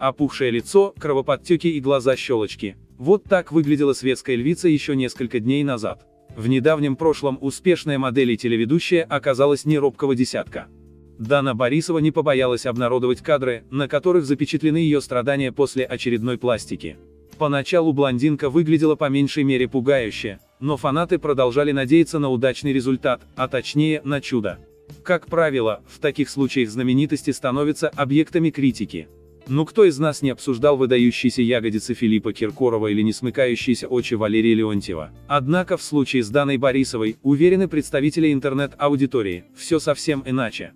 опухшее лицо, кровоподтеки и глаза-щелочки. Вот так выглядела светская львица еще несколько дней назад. В недавнем прошлом успешная модель и телеведущая оказалась не робкого десятка. Дана Борисова не побоялась обнародовать кадры, на которых запечатлены ее страдания после очередной пластики. Поначалу блондинка выглядела по меньшей мере пугающе, но фанаты продолжали надеяться на удачный результат, а точнее, на чудо. Как правило, в таких случаях знаменитости становятся объектами критики. Но кто из нас не обсуждал выдающиеся ягодицы Филиппа Киркорова или несмыкающиеся очи Валерии Леонтьева? Однако в случае с Даной Борисовой, уверены представители интернет-аудитории, все совсем иначе.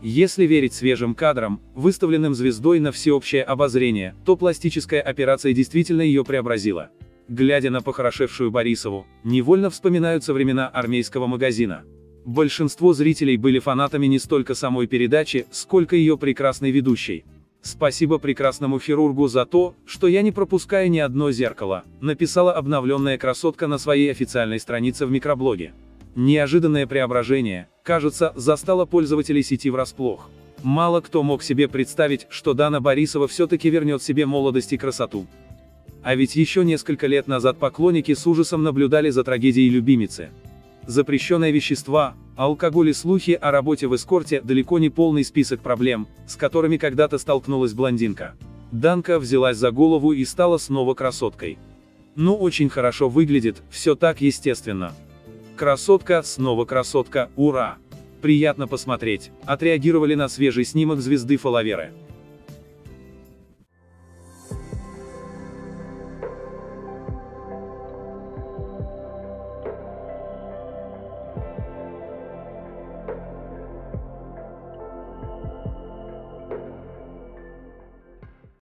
Если верить свежим кадрам, выставленным звездой на всеобщее обозрение, то пластическая операция действительно ее преобразила. Глядя на похорошевшую Борисову, невольно вспоминаются времена армейского магазина. Большинство зрителей были фанатами не столько самой передачи, сколько ее прекрасной ведущей. «Спасибо прекрасному хирургу за то, что я не пропускаю ни одно зеркало», написала обновленная красотка на своей официальной странице в микроблоге. Неожиданное преображение, кажется, застало пользователей сети врасплох. Мало кто мог себе представить, что Дана Борисова все-таки вернет себе молодость и красоту. А ведь еще несколько лет назад поклонники с ужасом наблюдали за трагедией любимицы. Запрещенные вещества, алкоголь и слухи о работе в эскорте – далеко не полный список проблем, с которыми когда-то столкнулась блондинка. Данка взялась за голову и стала снова красоткой. Ну, очень хорошо выглядит, все так естественно. Красотка, снова красотка, ура! Приятно посмотреть, отреагировали на свежий снимок звезды Фоловеры.